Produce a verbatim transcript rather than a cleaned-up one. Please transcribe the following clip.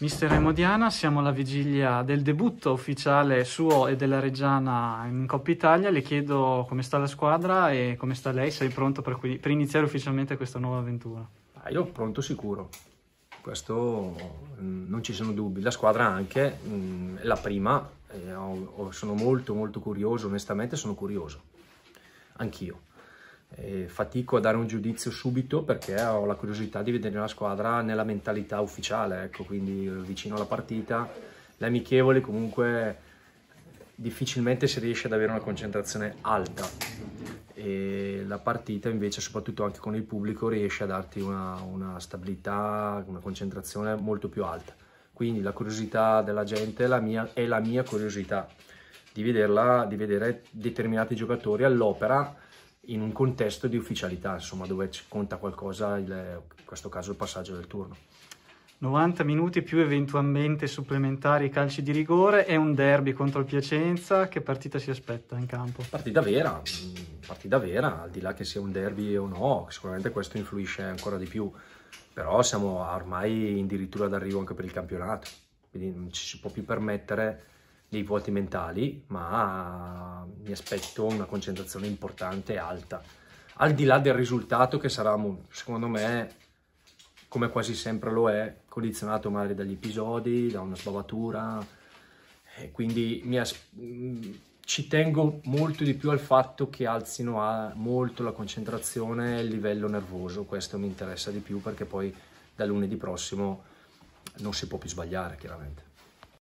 Mister Aimo Diana, siamo alla vigilia del debutto ufficiale suo e della Reggiana in Coppa Italia. Le chiedo come sta la squadra e come sta lei, sei pronto per, qui, per iniziare ufficialmente questa nuova avventura? Ah, io pronto sicuro, questo mh, non ci sono dubbi, la squadra anche, mh, è la prima, eh, ho, sono molto molto curioso, onestamente sono curioso, anch'io. E fatico a dare un giudizio subito perché ho la curiosità di vedere la squadra nella mentalità ufficiale, ecco, quindi vicino alla partita, le amichevoli comunque difficilmente si riesce ad avere una concentrazione alta e la partita invece, soprattutto anche con il pubblico, riesce a darti una, una stabilità, una concentrazione molto più alta, quindi la curiosità della gente è la mia, è la mia curiosità di vederla, di vedere determinati giocatori all'opera in un contesto di ufficialità, insomma, dove conta qualcosa, il, in questo caso il passaggio del turno. novanta minuti più eventualmente supplementari, calci di rigore e un derby contro il Piacenza. Che partita si aspetta in campo? Partita vera, partita vera, al di là che sia un derby o no, sicuramente questo influisce ancora di più, però siamo ormai addirittura d'arrivo anche per il campionato, quindi non ci si può più permettere dei vuoti mentali, ma mi aspetto una concentrazione importante e alta, al di là del risultato che sarà, secondo me, come quasi sempre lo è, condizionato magari dagli episodi, da una sbavatura, e quindi mi ci tengo molto di più al fatto che alzino a molto la concentrazione e il livello nervoso, questo mi interessa di più perché poi da lunedì prossimo non si può più sbagliare, chiaramente.